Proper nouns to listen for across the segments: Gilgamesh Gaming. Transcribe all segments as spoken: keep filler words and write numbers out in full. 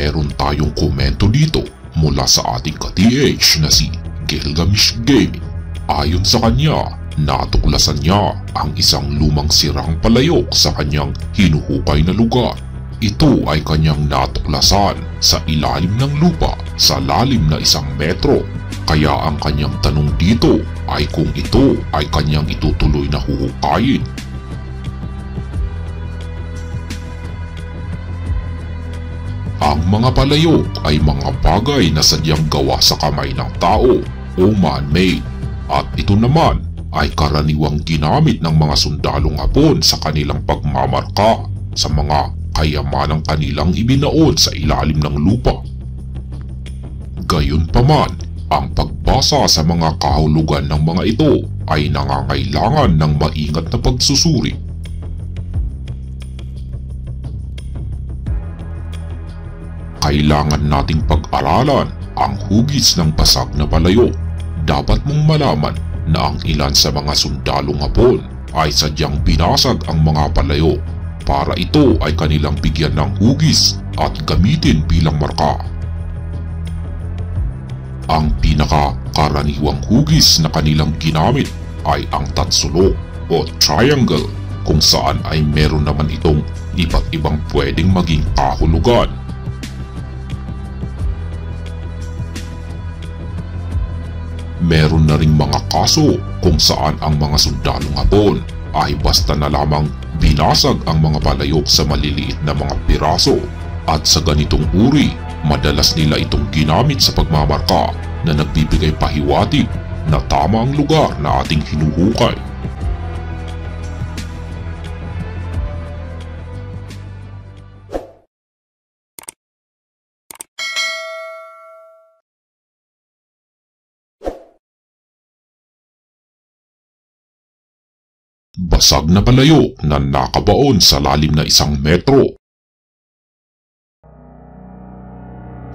meron tayong komento dito mula sa ating ka-T H na si Gilgamesh Gaming. Ayon sa kanya, natuklasan niya ang isang lumang sirang palayok sa kanyang hinuhukay na lugar. Ito ay kanyang natuklasan sa ilalim ng lupa sa lalim na isang metro. Kaya ang kanyang tanong dito ay kung ito ay kanyang itutuloy na huhukayin. Ang mga palayok ay mga bagay na sadyang gawa sa kamay ng tao o man-made, at ito naman ay karaniwang ginamit ng mga sundalong Hapon sa kanilang pagmamarka sa mga kayamanang kanilang ibinaon sa ilalim ng lupa. Gayunpaman, ang pagbasa sa mga kahulugan ng mga ito ay nangangailangan ng maingat na pagsusuri. Kailangan nating pag-aralan ang hugis ng basag na palayok. Dapat mong malaman na ang ilan sa mga sundalong Hapon ay sadyang binasag ang mga palayok para ito ay kanilang bigyan ng hugis at gamitin bilang marka. Ang pinakakaraniwang hugis na kanilang ginamit ay ang tatsulok o triangle, kung saan ay meron naman itong iba't ibang pwedeng maging kahulugan. Meron na ring mga kaso kung saan ang mga sundalong Hapon ay basta na lamang binasag ang mga palayok sa maliliit na mga piraso, at sa ganitong uri, madalas nila itong ginamit sa pagmamarka na nagbibigay pahiwatig na tama ang lugar na ating hinuhukay. Basag na palayok na nakabaon sa lalim na isang metro.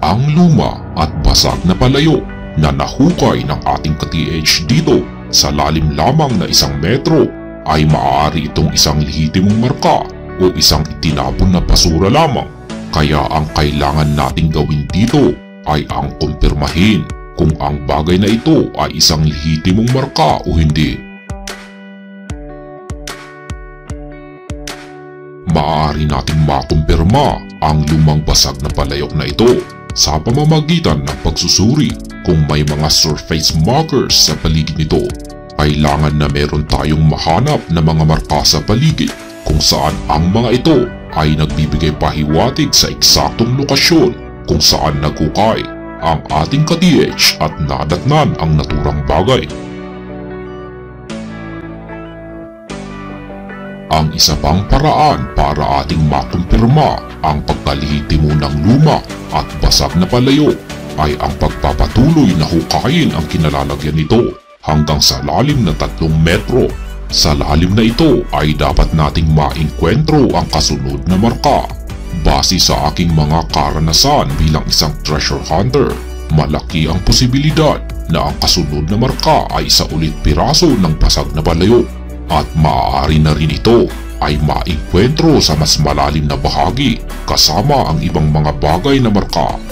Ang luma at basag na palayok na nahukay ng ating ka-T H dito sa lalim lamang na isang metro ay maaari itong isang lehitimong marka o isang itinapon na basura lamang. Kaya ang kailangan nating gawin dito ay ang kumpirmahin kung ang bagay na ito ay isang lehitimong marka o hindi. Maaari nating makumpirma ang lumang basag na palayok na ito sa pamamagitan ng pagsusuri kung may mga surface markers sa paligid nito. Kailangan na meron tayong mahanap na mga marka sa paligid kung saan ang mga ito ay nagbibigay pahiwatig sa eksaktong lokasyon kung saan nagkukay ang ating ka-T H at nadatnan ang naturang bagay. Ang isa pang paraan para ating makumpirma ang pagkalihitimo ng luma at basag na palayok ay ang pagpapatuloy na hukayin ang kinalalagyan nito hanggang sa lalim na tatlong metro. Sa lalim na ito ay dapat nating maengkwentro ang kasunod na marka. Base sa aking mga karanasan bilang isang treasure hunter, malaki ang posibilidad na ang kasunod na marka ay isa ulit piraso ng basag na palayok. At maaari na rin ito ay maengkwentro sa mas malalim na bahagi kasama ang ibang mga bagay na marka.